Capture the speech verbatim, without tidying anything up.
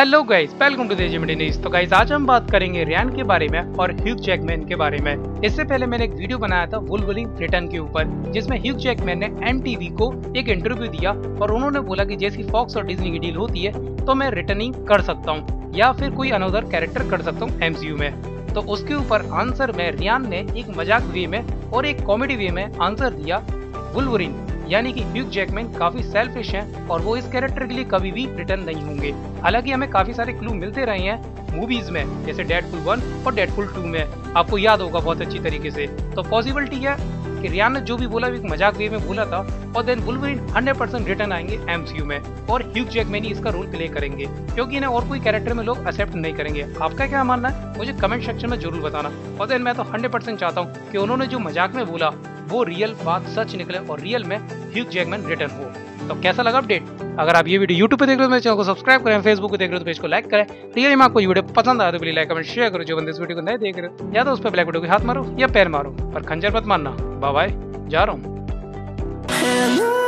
Hello guys, welcome to news. तो guys आज हम बात करेंगे रियान के बारे में और ह्यूग जैकमैन के बारे में। इससे पहले मैंने एक वीडियो बनाया था वुल्वरीन रिटर्न के ऊपर, जिसमें ह्यूग जैकमैन ने एमटीवी को एक इंटरव्यू दिया और उन्होंने बोला कि जैसी फॉक्स और डिज्नी की डील होती है तो मैं रिटर्निंग कर सकता हूँ या फिर कोई अनदर कैरेक्टर कर सकता हूँ एमसीयू में। तो उसके ऊपर आंसर में रियान ने एक मजाक वे में और एक कॉमेडी वे में आंसर दिया। वुल्वरीन यानी कि ह्यूग जैकमैन काफी सेल्फिश हैं और वो इस कैरेक्टर के लिए कभी भी रिटर्न नहीं होंगे। हालांकि हमें काफी सारे क्लू मिलते रहे हैं मूवीज में, जैसे डेडपूल वन और डेडपूल टू में, आपको याद होगा बहुत अच्छी तरीके से। तो पॉसिबिलिटी है कि रियान ने जो भी बोला एक मजाक वे में बोला था और then Wolverine hundred percent return आएंगे एमसीयू में और ह्यूग जैकमैन ही इसका रोल प्ले करेंगे, क्योंकि इन्हें और कोई कैरेक्टर में लोग एक्सेप्ट नहीं करेंगे। आपका क्या मानना है मुझे कमेंट सेक्शन में जरूर बताना। और देन मैं तो हंड्रेड परसेंट चाहता हूँ कि उन्होंने जो मजाक में बोला वो रियल बात सच निकले और रियल में ह्यूग जैकमैन रिटर्न हो। तो कैसा लगा अपडेट? अगर आप ये वीडियो YouTube पे देख रहे हो तो चैनल को सब्सक्राइब करें, फेसबुक पे देख रहे हो तो पेज को लाइक करें। रियल में आपको वीडियो पसंद आया तो प्लीज लाइक कमेंट शेयर करो। जो बंदे इस वीडियो को नहीं देख रहे हो या तो उस पर ब्लैक बटन को हाथ मारो या पैर मारो, पर खंजर मत मारना। बाय बाय, जा रहा हूँ।